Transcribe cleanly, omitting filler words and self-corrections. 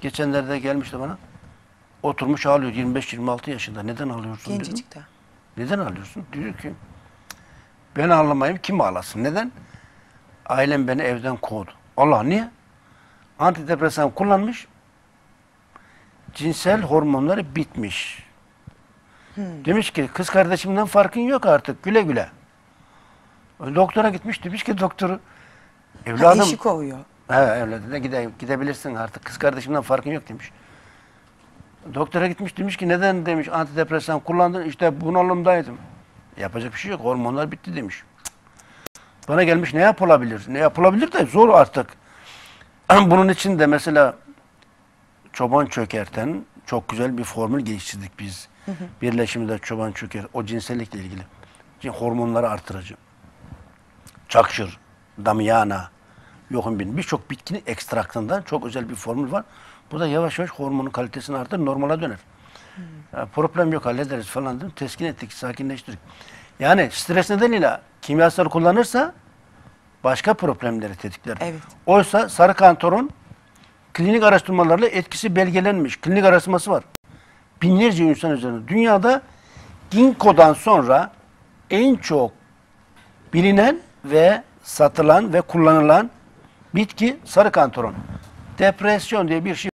Geçenlerde gelmişti bana. Oturmuş ağlıyor 25-26 yaşında. Neden ağlıyorsun? Gencecikte. Neden ağlıyorsun? Diyor ki ben ağlamayayım kim ağlasın? Neden? Ailem beni evden kovdu. Allah niye? Antidepresan kullanmış. Cinsel hormonları bitmiş. Demiş ki kız kardeşimden farkın yok artık güle güle. Doktora gitmiş demiş ki doktoru evladım. Ha, eşi kovuyor. Evet evladına gidebilirsin artık kız kardeşimden farkın yok demiş. Doktora gitmiş demiş ki neden demiş antidepresan kullandın işte bunalımdaydım. Yapacak bir şey yok hormonlar bitti demiş. Bana gelmiş ne yapılabilir? Ne yapılabilir de zor artık. Bunun için de mesela çoban çökerten çok güzel bir formül geliştirdik biz. Birleşimde çoban çöker. O cinsellikle ilgili. Hormonları artırıcı. Çakşır, damyana, yokumbin. Birçok bitkinin ekstraktından çok özel bir formül var. Bu da yavaş yavaş hormonun kalitesini artırır, normala döner. Yani problem yok, hallederiz falan dedim. Teskin ettik, sakinleştirdik. Yani stres nedeniyle kimyasal kullanırsa başka problemleri tetikler. Evet. Oysa sarı kantaron klinik araştırmalarla etkisi belgelenmiş. Klinik araştırması var. Binlerce insan üzerinde. Dünyada Ginkgo'dan sonra en çok bilinen ve satılan ve kullanılan bitki sarı kantaron. Depresyon diye bir şey